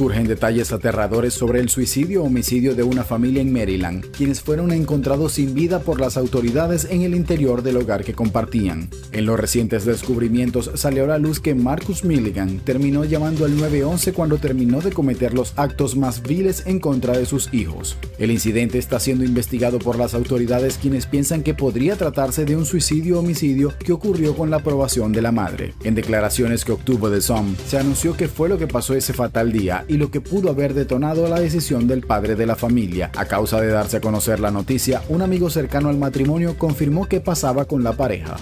Surgen detalles aterradores sobre el suicidio o homicidio de una familia en Maryland, quienes fueron encontrados sin vida por las autoridades en el interior del hogar que compartían. En los recientes descubrimientos salió a la luz que Marcus Milligan terminó llamando al 911 cuando terminó de cometer los actos más viles en contra de sus hijos. El incidente está siendo investigado por las autoridades, quienes piensan que podría tratarse de un suicidio o homicidio que ocurrió con la aprobación de la madre. En declaraciones que obtuvo The Sun, se anunció que fue lo que pasó ese fatal día y lo que pudo haber detonado la decisión del padre de la familia. A causa de darse a conocer la noticia, un amigo cercano al matrimonio confirmó qué pasaba con la pareja.